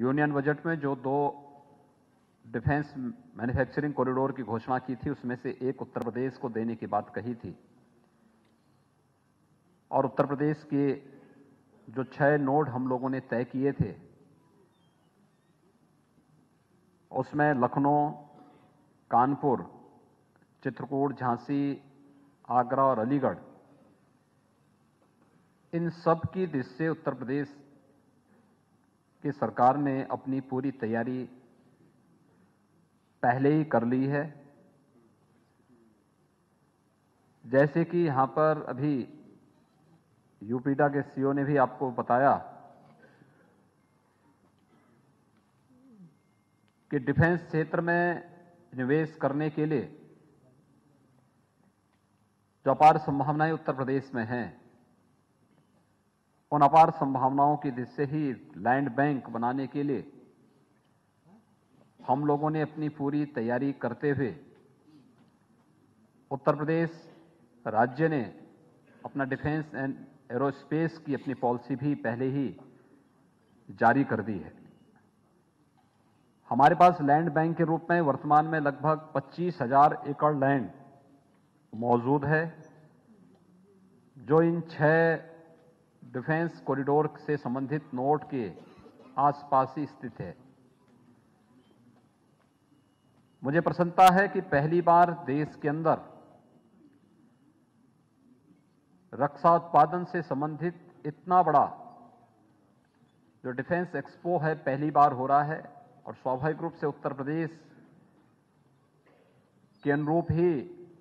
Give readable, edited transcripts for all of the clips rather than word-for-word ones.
Union budget में जो दो डिफेंस मैन्युफैक्चरिंग कॉरिडोर की घोषणा की थी उसमें से एक उत्तर प्रदेश को देने की बात कही थी और उत्तर प्रदेश के जो 6 नोड हम लोगों ने तय किए थे उसमें लखनऊ, कानपुर, चित्रकूट, झांसी, आगरा और अलीगढ़ इन सब की दिशा से उत्तर प्रदेश की सरकार ने अपनी पूरी तैयारी पहले ही कर ली है। जैसे कि यहाँ पर अभी यूपीडा के सीईओ ने भी आपको बताया कि डिफेंस क्षेत्र में निवेश करने के लिए जो अपार संभावनाएं उत्तर प्रदेश में हैं उन अपार संभावनाओं की दिशा से ही लैंड बैंक बनाने के लिए हम लोगों ने अपनी पूरी तैयारी करते हुए उत्तर प्रदेश राज्य ने अपना डिफेंस एंड एरोस्पेस की अपनी पॉलिसी भी पहले ही जारी कर दी है। हमारे पास लैंड बैंक के रूप में वर्तमान में लगभग 25,000 एकड़ लैंड मौजूद है जो इन 6 डिफेंस कॉरिडोर से संबंधित नोड के आसपास ही स्थित है। मुझे प्रसन्नता है कि पहली बार देश के अंदर रक्षा उत्पादन से संबंधित इतना बड़ा जो डिफेंस एक्सपो है पहली बार हो रहा है और स्वाभाविक रूप से उत्तर प्रदेश के अनुरूप ही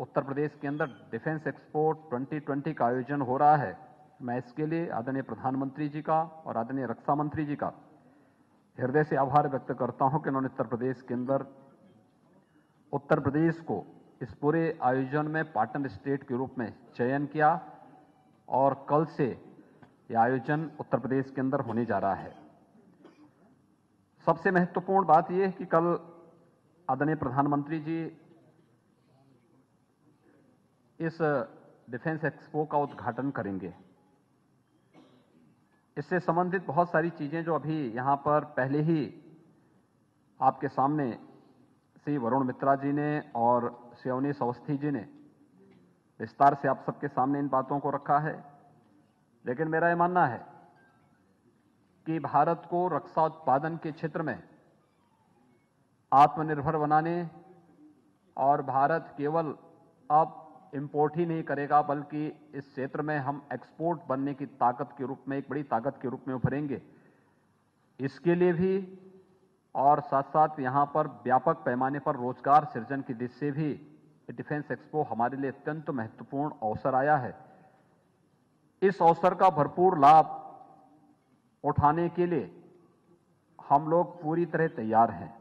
उत्तर प्रदेश के अंदर डिफेंस एक्सपो 2020 का आयोजन हो रहा है। मैं इसके लिए आदरणीय प्रधानमंत्री जी का और आदरणीय रक्षा मंत्री जी का हृदय से आभार व्यक्त करता हूं कि उन्होंने उत्तर प्रदेश के अंदर उत्तर प्रदेश को इस पूरे आयोजन में पार्टनर स्टेट के रूप में चयन किया और कल से यह आयोजन उत्तर प्रदेश के अंदर होने जा रहा है। सबसे महत्वपूर्ण बात यह है कि कल आदरणीय प्रधानमंत्री जी इस डिफेंस एक्सपो का उद्घाटन करेंगे। इससे संबंधित बहुत सारी चीजें जो अभी यहां पर पहले ही आपके सामने श्री वरुण मित्रा जी ने और श्री अवनीश अवस्थी जी ने विस्तार से आप सबके सामने इन बातों को रखा है, लेकिन मेरा यह मानना है कि भारत को रक्षा उत्पादन के क्षेत्र में आत्मनिर्भर बनाने और भारत केवल अब इंपोर्ट ही नहीं करेगा बल्कि इस क्षेत्र में हम एक्सपोर्ट बनने की ताकत के रूप में एक बड़ी ताकत के रूप में उभरेंगे। इसके लिए भी और साथ साथ यहाँ पर व्यापक पैमाने पर रोजगार सृजन की दिशा से भी डिफेंस एक्सपो हमारे लिए अत्यंत महत्वपूर्ण अवसर आया है। इस अवसर का भरपूर लाभ उठाने के लिए हम लोग पूरी तरह तैयार हैं।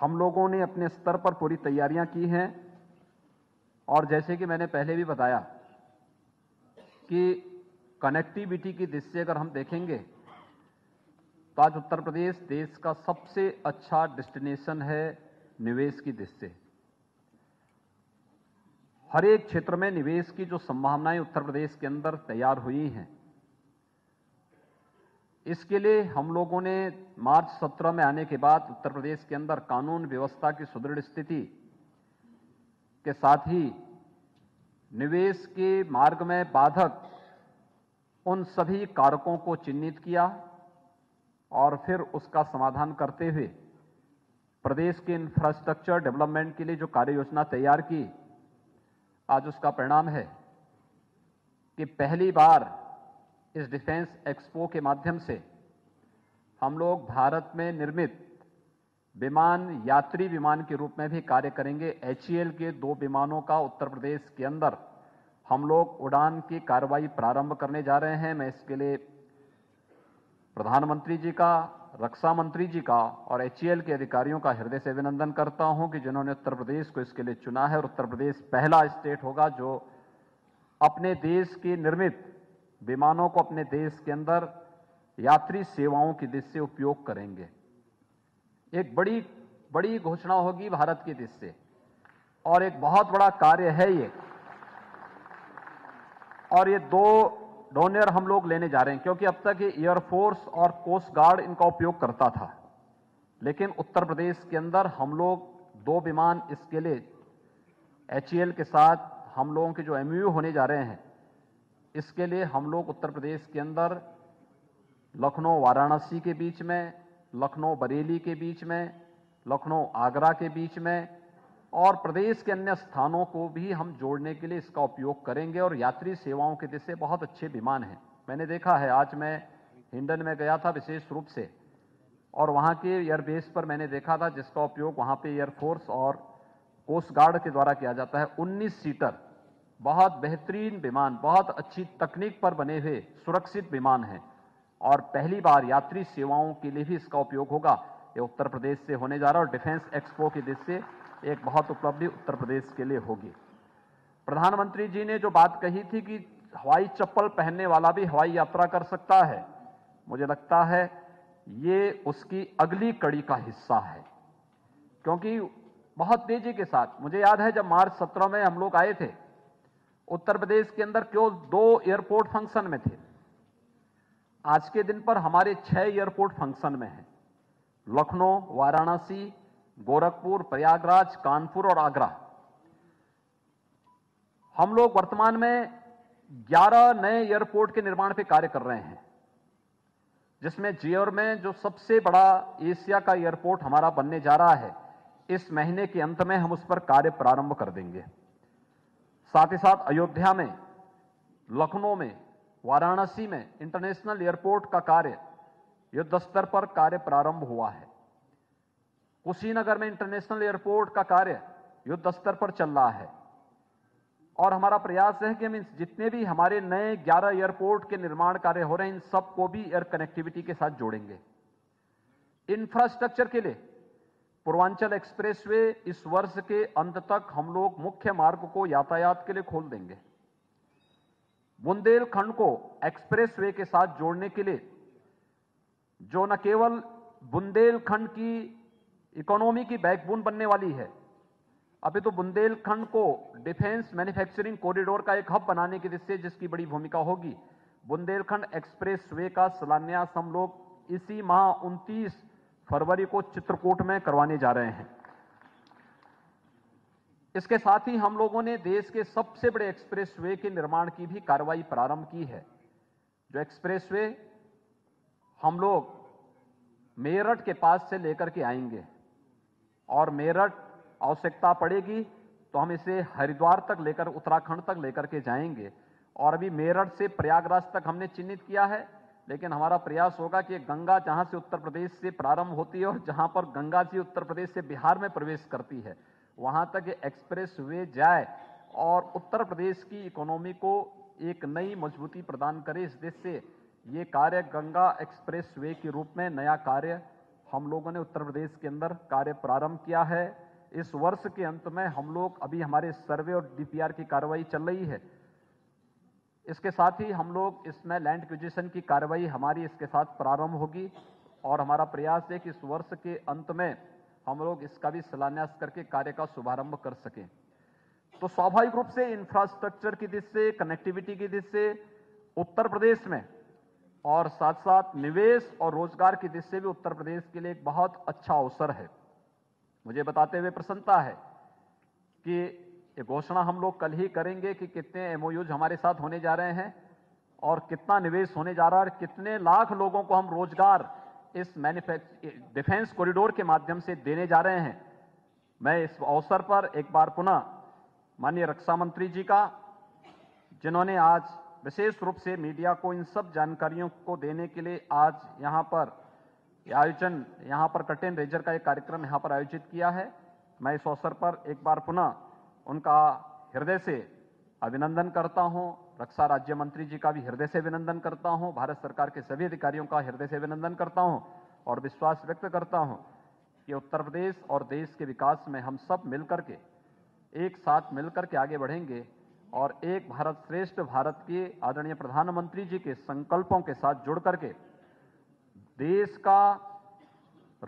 हम लोगों ने अपने स्तर पर पूरी तैयारियां की हैं और जैसे कि मैंने पहले भी बताया कि कनेक्टिविटी की दृष्टि से अगर हम देखेंगे तो आज उत्तर प्रदेश देश का सबसे अच्छा डेस्टिनेशन है निवेश की दृष्टि से। हर एक क्षेत्र में निवेश की जो संभावनाएं उत्तर प्रदेश के अंदर तैयार हुई हैं इसके लिए हम लोगों ने मार्च 17 में आने के बाद उत्तर प्रदेश के अंदर कानून व्यवस्था की सुदृढ़ स्थिति के साथ ही निवेश के मार्ग में बाधक उन सभी कारकों को चिन्हित किया और फिर उसका समाधान करते हुए प्रदेश के इंफ्रास्ट्रक्चर डेवलपमेंट के लिए जो कार्य योजना तैयार की आज उसका परिणाम है कि पहली बार इस डिफेंस एक्सपो के माध्यम से हम लोग भारत में निर्मित विमान यात्री विमान के रूप में भी कार्य करेंगे। HAL के 2 विमानों का उत्तर प्रदेश के अंदर हम लोग उड़ान की कार्रवाई प्रारंभ करने जा रहे हैं। मैं इसके लिए प्रधानमंत्री जी का, रक्षा मंत्री जी का और HAL के अधिकारियों का हृदय से अभिनंदन करता हूं कि जिन्होंने उत्तर प्रदेश को इसके लिए चुना है और उत्तर प्रदेश पहला स्टेट होगा जो अपने देश के निर्मित विमानों को अपने देश के अंदर यात्री सेवाओं की दिशा से उपयोग करेंगे। एक बड़ी बड़ी घोषणा होगी भारत की दिशा से और एक बहुत बड़ा कार्य है ये। और ये 2 डोर्नियर हम लोग लेने जा रहे हैं, क्योंकि अब तक ये एयरफोर्स और कोस्ट गार्ड इनका उपयोग करता था, लेकिन उत्तर प्रदेश के अंदर हम लोग दो विमान इसके लिए HAL के साथ हम लोगों के जो MOU होने जा रहे हैं, इसके लिए हम लोग उत्तर प्रदेश के अंदर लखनऊ वाराणसी के बीच में, लखनऊ बरेली के बीच में, लखनऊ आगरा के बीच में और प्रदेश के अन्य स्थानों को भी हम जोड़ने के लिए इसका उपयोग करेंगे और यात्री सेवाओं के दिशा बहुत अच्छे विमान हैं। मैंने देखा है, आज मैं हिंडन में गया था विशेष रूप से और वहाँ के एयरबेस पर मैंने देखा था, जिसका उपयोग वहाँ पे एयरफोर्स और कोस्ट गार्ड के द्वारा किया जाता है। 19 सीटर बहुत बेहतरीन विमान, बहुत अच्छी तकनीक पर बने हुए सुरक्षित विमान हैं और पहली बार यात्री सेवाओं के लिए भी इसका उपयोग होगा। ये उत्तर प्रदेश से होने जा रहा है और डिफेंस एक्सपो की दृष्टि से एक बहुत उपलब्धि उत्तर प्रदेश के लिए होगी। प्रधानमंत्री जी ने जो बात कही थी कि हवाई चप्पल पहनने वाला भी हवाई यात्रा कर सकता है, मुझे लगता है ये उसकी अगली कड़ी का हिस्सा है, क्योंकि बहुत तेजी के साथ, मुझे याद है जब मार्च 2017 में हम लोग आए थे, उत्तर प्रदेश के अंदर केवल 2 एयरपोर्ट फंक्शन में थे। आज के दिन पर हमारे 6 एयरपोर्ट फंक्शन में हैं, लखनऊ, वाराणसी, गोरखपुर, प्रयागराज, कानपुर और आगरा। हम लोग वर्तमान में 11 नए एयरपोर्ट के निर्माण पे कार्य कर रहे हैं, जिसमें जेवर में जो सबसे बड़ा एशिया का एयरपोर्ट हमारा बनने जा रहा है, इस महीने के अंत में हम उस पर कार्य प्रारंभ कर देंगे। साथ ही साथ अयोध्या में, लखनऊ में, वाराणसी में इंटरनेशनल एयरपोर्ट का कार्य युद्ध स्तर पर कार्य प्रारंभ हुआ है। कुशीनगर में इंटरनेशनल एयरपोर्ट का कार्य युद्ध स्तर पर चल रहा है और हमारा प्रयास है कि हम जितने भी हमारे नए 11 एयरपोर्ट के निर्माण कार्य हो रहे हैं, इन सबको भी एयर कनेक्टिविटी के साथ जोड़ेंगे। इंफ्रास्ट्रक्चर के लिए पूर्वांचल एक्सप्रेसवे इस वर्ष के अंत तक हम लोग मुख्य मार्ग को यातायात के लिए खोल देंगे। बुंदेलखंड को एक्सप्रेसवे के साथ जोड़ने के लिए, जो न केवल बुंदेलखंड की इकोनॉमी की बैकबोन बनने वाली है, अभी तो बुंदेलखंड को डिफेंस मैन्युफैक्चरिंग कॉरिडोर का एक हब बनाने की दिशा, जिसकी बड़ी भूमिका होगी। बुंदेलखंड एक्सप्रेसवे का शिलान्यास हम लोग इसी माह 29 फरवरी को चित्रकूट में करवाने जा रहे हैं। इसके साथ ही हम लोगों ने देश के सबसे बड़े एक्सप्रेसवे के निर्माण की भी कार्रवाई प्रारंभ की है। जो एक्सप्रेसवे हम लोग मेरठ के पास से लेकर के आएंगे और मेरठ आवश्यकता पड़ेगी तो हम इसे हरिद्वार तक लेकर, उत्तराखंड तक लेकर के जाएंगे और अभी मेरठ से प्रयागराज तक हमने चिन्हित किया है, लेकिन हमारा प्रयास होगा कि गंगा जहां से उत्तर प्रदेश से प्रारंभ होती है और जहां पर गंगा जी उत्तर प्रदेश से बिहार में प्रवेश करती है, वहां तक ये एक्सप्रेस वे जाए और उत्तर प्रदेश की इकोनॉमी को एक नई मजबूती प्रदान करे। इस देश से ये कार्य गंगा एक्सप्रेस वे के रूप में नया कार्य हम लोगों ने उत्तर प्रदेश के अंदर कार्य प्रारंभ किया है। इस वर्ष के अंत में हम लोग, अभी हमारे सर्वे और DPR की कार्रवाई चल रही है, इसके साथ ही हम लोग इसमें लैंड एक्विजिशन की कार्रवाई हमारी इसके साथ प्रारंभ होगी और हमारा प्रयास है कि इस वर्ष के अंत में हम लोग इसका भी शिलान्यास करके कार्य का शुभारंभ कर सकें। तो स्वाभाविक रूप से इंफ्रास्ट्रक्चर की दिशा से, कनेक्टिविटी की दिशा से उत्तर प्रदेश में और साथ साथ निवेश और रोजगार की दिशा से भी उत्तर प्रदेश के लिए एक बहुत अच्छा अवसर है। मुझे बताते हुए प्रसन्नता है कि ये घोषणा हम लोग कल ही करेंगे कि कितने MOUs हमारे साथ होने जा रहे हैं और कितना निवेश होने जा रहा है और कितने लाख लोगों को हम रोजगार इस डिफेंस कॉरिडोर के माध्यम से देने जा रहे हैं। मैं इस अवसर पर एक बार पुनः माननीय रक्षा मंत्री जी का, जिन्होंने आज विशेष रूप से मीडिया को इन सब जानकारियों को देने के लिए आज यहाँ पर कर्टेन रेजर का एक कार्यक्रम यहाँ पर आयोजित किया है, मैं इस अवसर पर एक बार पुनः उनका हृदय से अभिनंदन करता हूं। रक्षा राज्य मंत्री जी का भी हृदय से अभिनंदन करता हूं। भारत सरकार के सभी अधिकारियों का हृदय से अभिनंदन करता हूं और विश्वास व्यक्त करता हूं कि उत्तर प्रदेश और देश के विकास में हम सब मिलकर के, एक साथ मिलकर के आगे बढ़ेंगे और एक भारत श्रेष्ठ भारत के आदरणीय प्रधानमंत्री जी के संकल्पों के साथ जुड़ करके देश का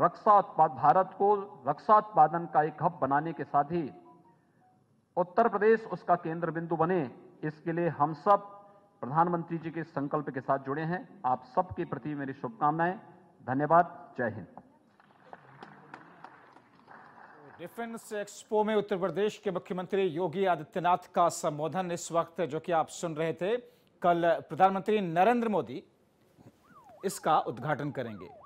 रक्षा उत्पाद, भारत को रक्षा उत्पादन का एक हब बनाने के साथ ही उत्तर प्रदेश उसका केंद्र बिंदु बने, इसके लिए हम सब प्रधानमंत्री जी के संकल्प के साथ जुड़े हैं। आप सबके प्रति मेरी शुभकामनाएं। धन्यवाद। जय हिंद। डिफेंस एक्सपो में उत्तर प्रदेश के मुख्यमंत्री योगी आदित्यनाथ का संबोधन इस वक्त जो कि आप सुन रहे थे। कल प्रधानमंत्री नरेंद्र मोदी इसका उद्घाटन करेंगे।